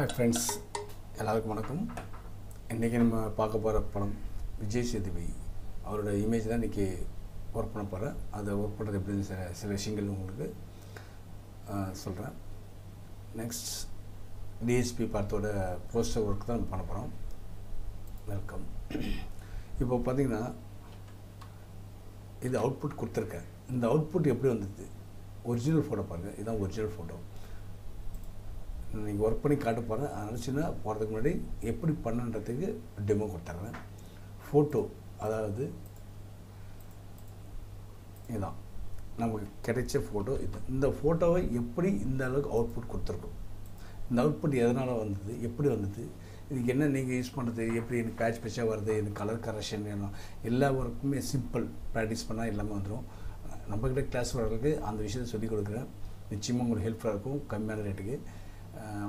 Hi friends, எல்லாருக்கும் வணக்கம். இன்னைக்கு நம்ம பார்க்க போற படம் விஜய் சேதுபதி அவரோட இமேஜ் தான் இன்னைக்கு வர்க் பண்ண போறேன். அது வர்க் பண்றது எப்படி சில விஷயங்கள் உங்களுக்கு சொல்றேன். நெக்ஸ்ட் டிஎஸ்பி படத்தோட போஸ்டர் வர்க் தான் பண்ண போறோம். வெல்கம். இப்போ பாத்தீங்கன்னா இது அவுட்புட் கொடுத்திருக்கேன். இந்த அவுட்புட் எப்படி வந்தது? ஒரிஜினல் ஃபோட்டோ பாருங்க. இதுதான் ஒரிஜினல் ஃபோட்டோ. நீங்கள் ஒர்க் பண்ணி காட்ட போகிறேன். நினச்சின்னா போகிறதுக்கு முன்னாடி எப்படி பண்ணுன்றதுக்கு டெமோ கொடுத்துட்றேன். ஃபோட்டோ அதாவது இதுதான் நமக்கு கிடைச்ச ஃபோட்டோ. இது இந்த ஃபோட்டோவை எப்படி இந்த அளவுக்கு அவுட்புட் கொடுத்துருக்கோம், இந்த அவுட்புட் எதனால் வந்தது, எப்படி வந்தது, இதுக்கு என்ன நீங்கள் யூஸ் பண்ணுறது, எப்படி எனக்கு பேட்ச் பேட்சாக வருது, எனக்கு கலர் கரெக்ஷன் வேணும், எல்லா ஒர்க்குமே சிம்பிள் ப்ராக்டிஸ் பண்ணால் எல்லாமே வந்துடும். நம்மக்கிட்ட கிளாஸ் வரதுக்கு அந்த விஷயத்தை சொல்லிக் கொடுக்குறேன். நிச்சயமாக உங்களுக்கு ஹெல்ப்ஃபுல்லாக இருக்கும். கம்மியான ரேட்டுக்கு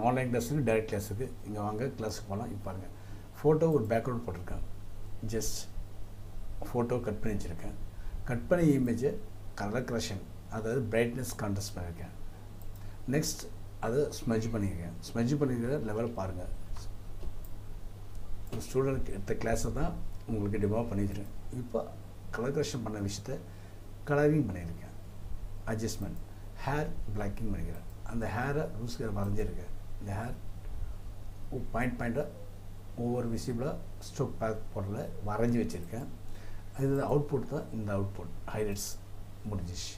ஆன்லைன் கிளாஸ் இருக்குது, டைரக்ட் கிளாஸ் இருக்குது. இங்கே வாங்க, கிளாஸுக்கு போகலாம். இப்போ பாருங்கள், ஃபோட்டோ ஒரு பேக்ரவுண்ட் போட்டிருக்கேன். ஜஸ்ட் ஃபோட்டோ கட் பண்ணி வச்சுருக்கேன். கட் பண்ணி இமேஜை கலர் கரெக்ஷன் அதாவது பிரைட்னஸ் கான்ட்ராஸ்ட் பண்ணியிருக்கேன். நெக்ஸ்ட் அதை ஸ்மெஜ் பண்ணியிருக்கேன். ஸ்மெஜ் பண்ணிக்கிற லெவல் பாருங்கள். ஒரு ஸ்டூடெண்ட் எடுத்த கிளாஸை தான் உங்களுக்கு டெமோ பண்ணி வச்சுருக்கேன். இப்போ கலர் கரெக்ஷன் பண்ண விஷயத்தை கலரிங் பண்ணியிருக்கேன். அட்ஜஸ்ட்மெண்ட் ஹேர் பிளாக்கிங் பண்ணிக்கிறேன். அந்த ஹேரை லூஸ்கரை வரைஞ்சிருக்கு. இந்த ஹேர் பாயிண்ட் பாயிண்ட்டாக ஒவ்வொரு விசிபிளாக ஸ்டோக் பேக் போடல வரைஞ்சி வச்சுருக்கேன். அது அவுட்புட் தான். இந்த அவுட்புட் ஹைலைட்ஸ் முடிஞ்சிச்சு.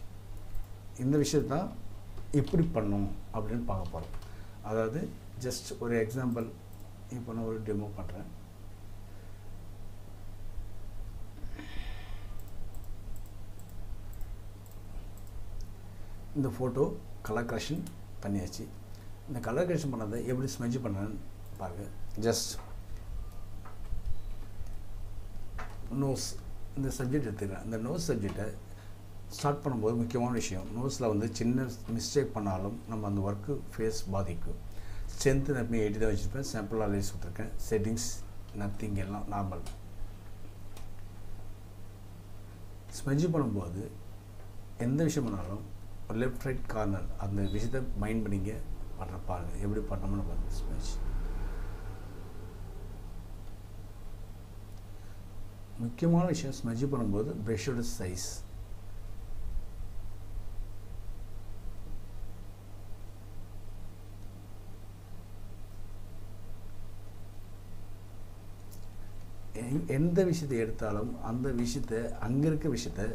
இந்த விஷயத்தான் எப்படி பண்ணும் அப்படின்னு பார்க்க போகிறோம். அதாவது ஜஸ்ட் ஒரு எக்ஸாம்பிள் இப்போ நான் ஒரு டெமோ பண்ணுறேன். இந்த ஃபோட்டோ கலர் கரெக்ஷன் பண்ணியாச்சு. இந்த கலர் கரெக்ஷன் பண்ணதை எப்படி ஸ்மெஜ் பண்ணுறேன்னு பாருங்கள். ஜஸ்ட் நோஸ் இந்த சப்ஜெக்ட் எடுத்துக்கிறேன். இந்த நோஸ் சப்ஜெக்டை ஸ்டார்ட் பண்ணும்போது முக்கியமான விஷயம், நோஸில் வந்து சின்ன மிஸ்டேக் பண்ணாலும் நம்ம அந்த ஒர்க்கு ஃபேஸ் பாதிக்கும். ஸ்ட்ரென்த்து நான் 80 தான் வச்சுருப்பேன். சாம்பிள் அலைஸ் கொடுத்துருக்கேன். செட்டிங்ஸ் நத்திங் எல்லாம் நார்மல். ஸ்மெஜ் பண்ணும்போது எந்த விஷயம் பண்ணாலும் லெஃப்ட் ரைட் கார்னர் அந்த விஷயத்தை மைண்ட் பண்ணிங்க பண்ணுற பாருங்கள். எப்படி பண்ணோம்னு பாருங்கள். ஸ்மெஜ் முக்கியமான விஷயம், ஸ்மெஜ் பண்ணும்போது ப்ரெஷ்ஷோட சைஸ் எந்த விஷயத்தை எடுத்தாலும் அந்த விஷயத்தை அங்கே இருக்க விஷயத்தை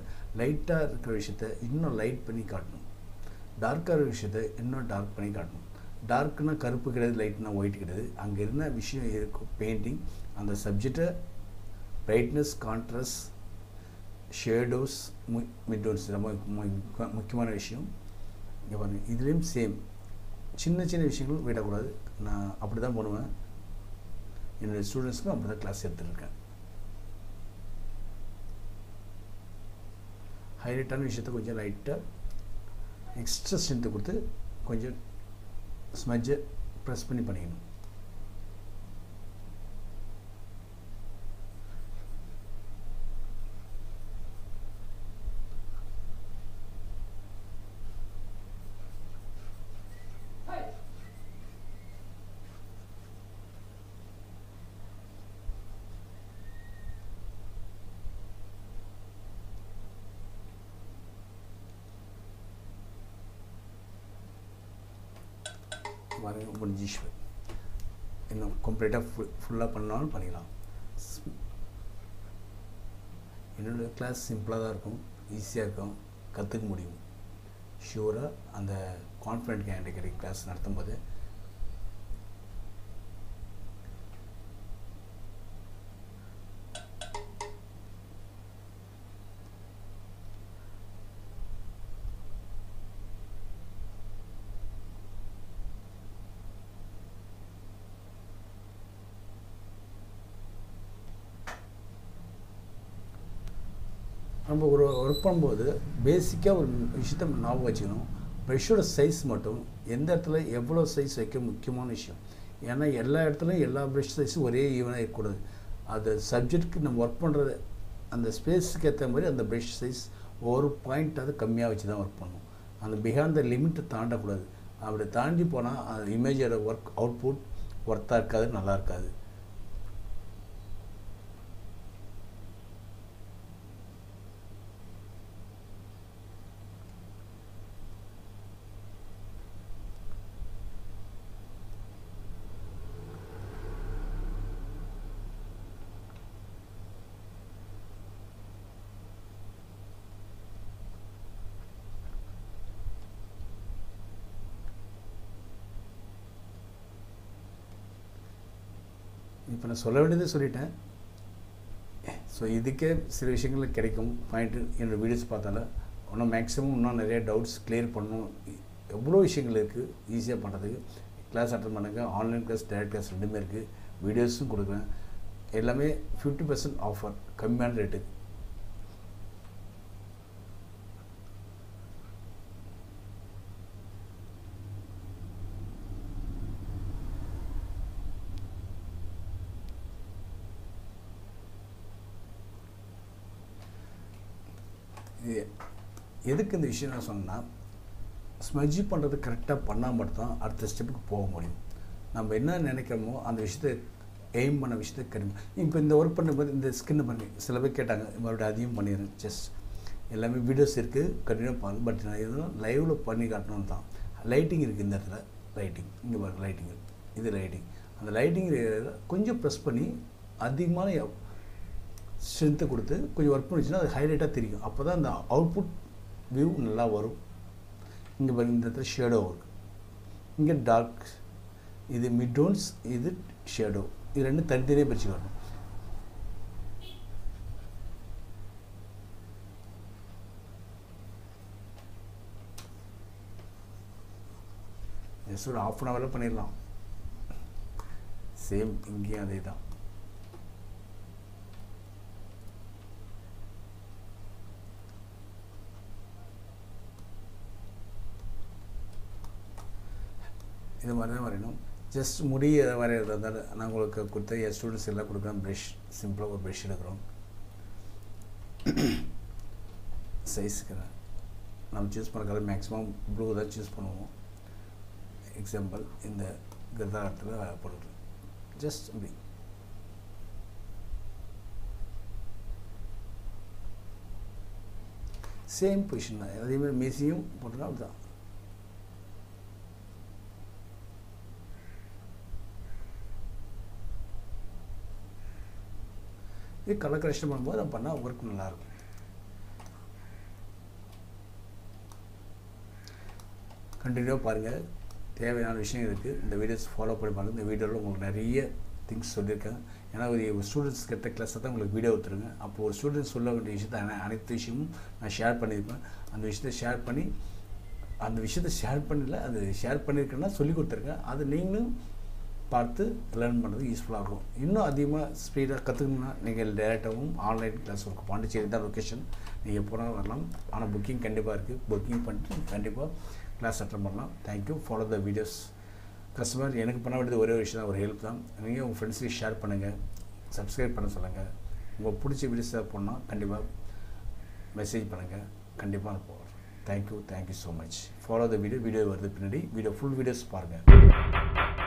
லைட்டாக இருக்கிற விஷயத்தை இன்னும் லைட் பண்ணி காட்டணும். டார்க்காக இருக்கிற விஷயத்தை இன்னும் டார்க் பண்ணி காட்டணும். டார்க்குனா கருப்பு கிடையாது, லைட்னா ஒயிட் கிடையாது. அங்கே இருந்த விஷயம் இருக்கும் பெயிண்டிங். அந்த சப்ஜெக்டை பிரைட்னஸ் கான்ட்ராஸ்ட் ஷேடோஸ் மிட்டோன்ஸ் ரொம்ப முக்கியமான விஷயம். இங்கே பாருங்கள், இதுலேயும் சேம் சின்ன சின்ன விஷயங்களும் விடக்கூடாது. நான் அப்படி தான் பண்ணுவேன். என்னுடைய ஸ்டூடெண்ட்ஸ்க்கும் அப்படி தான் கிளாஸ் எடுத்துருக்கேன். ஹைலைட்டான விஷயத்தை கொஞ்சம் லைட்டாக எக்ஸ்ட்ரா ஸ்ட்ரென்த்து கொடுத்து கொஞ்சம் ஸ்மெஜ்ஜை ப்ரெஸ் பண்ணி பண்ணிக்கணும். முடிஞ்சிச்சு. இன்னும் கம்ப்ளீட்டாக ஃபுல்லாக பண்ணாலும் பண்ணிக்கலாம். என்னோடய கிளாஸ் சிம்பிளாக தான் இருக்கும், ஈஸியாக இருக்கும், கற்றுக்க முடியும். ஷூராக அந்த கான்ஃபிடென்ட் கேண்டிகேட் கிளாஸ் நடத்தும்போது நம்ம ஒரு ஒர்க் பண்ணும்போது பேசிக்காக ஒரு விஷயத்த ஞாபகம் வச்சுக்கணும். ப்ரெஷ்ஷோட சைஸ் மட்டும் எந்த இடத்துல எவ்வளோ சைஸ் வைக்க முக்கியமான விஷயம். ஏன்னா எல்லா இடத்துலையும் எல்லா ப்ரெஷ் சைஸும் ஒரே ஈவனாக இருக்கக்கூடாது. அது சப்ஜெக்டுக்கு நம்ம ஒர்க் பண்ணுறது அந்த ஸ்பேஸுக்கு ஏற்ற மாதிரி அந்த ப்ரெஷ் சைஸ் ஒரு பாயிண்ட் அது கம்மியாக வச்சு தான் ஒர்க் பண்ணணும். அந்த பிஹாண்ட் த லிமிட்டை தாண்டக்கூடாது. அப்படி தாண்டி போனால் அந்த இமேஜோட ஒர்க் அவுட்புட் ஒர்த்தாக இருக்காது, நல்லா இருக்காது. இப்போ நான் சொல்ல வேண்டியது சொல்லிட்டேன். ஸோ இதுக்கே சில விஷயங்கள் கிடைக்கும் பாயிண்ட்டு. என்னோடய வீடியோஸ் பார்த்தால இன்னும் மேக்ஸிமம் இன்னும் நிறைய டவுட்ஸ் கிளியர் பண்ணணும். எவ்வளோ விஷயங்கள் இருக்குது ஈஸியாக பண்ணுறதுக்கு. கிளாஸ் அட்டன் பண்ணுங்கள், ஆன்லைன் கிளாஸ், டேரக்ட் கிளாஸ் ரெண்டுமே இருக்குது. வீடியோஸும் கொடுக்குறேன். எல்லாமே 50% ஆஃபர், கம்மியான ரேட்டு. எதுக்கு இந்த விஷயம் நான் சொன்னேன்னா, ஸ்மஜ்ஜி பண்ணுறது கரெக்டாக பண்ணால் மட்டும்தான் அடுத்த ஸ்டெப்புக்கு போக முடியும். நம்ம என்ன நினைக்கிறோமோ அந்த விஷயத்தை எய்ம் பண்ண விஷயத்தை கிடைக்கும். இப்போ இந்த ஒர்க் பண்ணும்போது இந்த ஸ்கின்னை பண்ணி சில பேர் கேட்டாங்க, மறுபடியும் அதையும் பண்ணிடுறேன். ஜஸ்ட் எல்லாமே வீடியோஸ் இருக்குது, கண்டினியூவாக பண்ணு. பட் நான் எதுவும் லைவில் பண்ணி காட்டணும்னு தான். லைட்டிங் இருக்குது இந்த இடத்துல, லைட்டிங் இங்கே பாருங்கள், லைட்டிங் இருக்குது, இது லைட்டிங். அந்த லைட்டிங் கொஞ்சம் ப்ரெஸ் பண்ணி அதிகமான ஸ்ட்ரென்த்து கொடுத்து கொஞ்சம் ஒர்க் பண்ணிச்சுன்னா அது ஹைலைட்டாக தெரியும். அப்போ தான் அந்த அவுட்புட் வியூ நல்லா வரும். இங்கே பாருங்கள், இந்த இடத்துல ஷேடோ இருக்குது, இங்கே டார்க், இது மிட்டோன்ஸ், இது ஷேடோ. இது ரெண்டும் தனித்தனியாக பிரித்து காட்டணும். ஜஸ்ட் ஒரு ஆஃப் அன் ஹவரில் பண்ணிடலாம். சேம் இங்கேயும் அதே தான். இது மாதிரி தான் வரையணும். ஜஸ்ட் முடி வரைகிறதா இருந்தாலும் நான் உங்களுக்கு கொடுத்த என் ஸ்டூடெண்ட்ஸ் எல்லாம் கொடுக்குறேன். ப்ரெஷ், சிம்பிளாக ஒரு ப்ரெஷ் எடுக்கிறோம். சைஸுக்கு நம்ம சூஸ் பண்ணுற கலர் மேக்ஸிமம் ப்ளூ தான் சூஸ் பண்ணுவோம். எக்ஸாம்பிள் இந்த கிரதாரத்தில் போட்டுக்கிறேன். ஜஸ்ட் இப்படி சேம் பொசிஷன் தான். அதேமாதிரி மீசியும் போட்டுருக்கோம். அப்படிதான் இது கலர் கரெக்ஷன் பண்ணும்போது நம்ம பண்ணால் ஒர்க் நல்லாயிருக்கும். கண்டினியூவாக பாருங்கள், தேவையான விஷயம் இருக்குது. இந்த வீடியோஸ் ஃபாலோ பண்ணி பாருங்கள். இந்த வீடியோவில் உங்களுக்கு நிறைய திங்ஸ் சொல்லியிருக்கேன். ஏன்னா ஒரு ஸ்டூடெண்ட்ஸ் கிட்ட கிளாஸை தான் உங்களுக்கு வீடியோ எடுத்துருங்க. அப்போ ஒரு ஸ்டூடெண்ட்ஸ் சொல்ல வேண்டிய விஷயத்தை அனைத்து விஷயமும் நான் ஷேர் பண்ணியிருப்பேன். அந்த விஷயத்தை ஷேர் பண்ணி அது ஷேர் பண்ணியிருக்கேன்னா சொல்லி கொடுத்துருக்கேன். அது நீங்களும் பார்த்து லேர்ன் பண்ணுறது யூஸ்ஃபுல்லாக இருக்கும். இன்னும் அதிகமாக ஸ்பீடாக கற்றுக்கணும்னா நீங்கள் டேரெக்டாகவும் ஆன்லைன் கிளாஸ் இருக்கும். பாண்டிச்சேரி தான் லொக்கேஷன், நீங்கள் போனால் வரலாம். ஆனால் புக்கிங் கண்டிப்பாக இருக்குது. புக்கிங் பண்ணிட்டு கண்டிப்பாக கிளாஸ் அட்டன் பண்ணலாம். Thank you. Follow the videos. Customer எனக்கு பண்ண வேண்டியது ஒரே விஷயம் தான், ஒரு ஹெல்ப் தான். நீங்கள் உங்கள் ஃப்ரெண்ட்ஸுக்கு ஷேர் பண்ணுங்கள், சப்ஸ்கிரைப் பண்ண சொல்லுங்கள். உங்கள் பிடிச்ச வீடியோஸ் ஏதாவது போனால் கண்டிப்பாக மெசேஜ் பண்ணுங்கள், கண்டிப்பாக நான் போகிறேன். Thank you. Thank you so much. Follow the video வருது பின்னாடி வீடியோ ஃபுல் வீடியோஸ் பாருங்கள்.